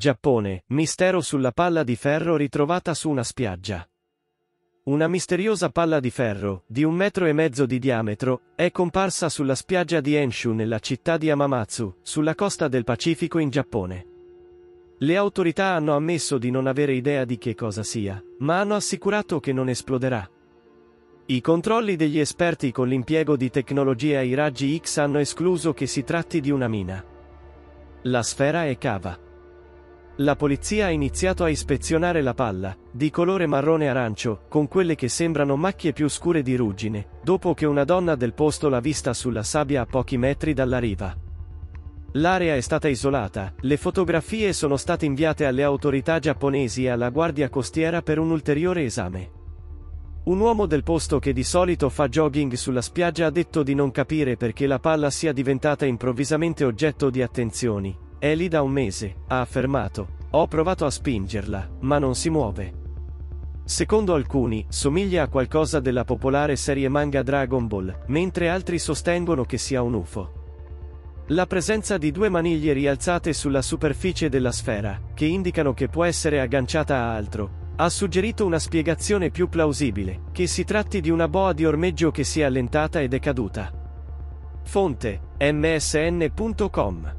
Giappone, mistero sulla palla di ferro ritrovata su una spiaggia. Una misteriosa palla di ferro, di 1,5 metri di diametro, è comparsa sulla spiaggia di Enshu nella città di Amamatsu, sulla costa del Pacifico in Giappone. Le autorità hanno ammesso di non avere idea di che cosa sia, ma hanno assicurato che non esploderà. I controlli degli esperti con l'impiego di tecnologia ai raggi X hanno escluso che si tratti di una mina. La sfera è cava. La polizia ha iniziato a ispezionare la palla, di colore marrone-arancio, con quelle che sembrano macchie più scure di ruggine, dopo che una donna del posto l'ha vista sulla sabbia a pochi metri dalla riva. L'area è stata isolata, le fotografie sono state inviate alle autorità giapponesi e alla guardia costiera per un ulteriore esame. Un uomo del posto che di solito fa jogging sulla spiaggia ha detto di non capire perché la palla sia diventata improvvisamente oggetto di attenzioni. È lì da 1 mese, ha affermato. Ho provato a spingerla, ma non si muove. Secondo alcuni, somiglia a qualcosa della popolare serie manga Dragon Ball, mentre altri sostengono che sia un UFO. La presenza di 2 maniglie rialzate sulla superficie della sfera, che indicano che può essere agganciata a altro, ha suggerito una spiegazione più plausibile, che si tratti di una boa di ormeggio che si è allentata ed è caduta. Fonte: msn.com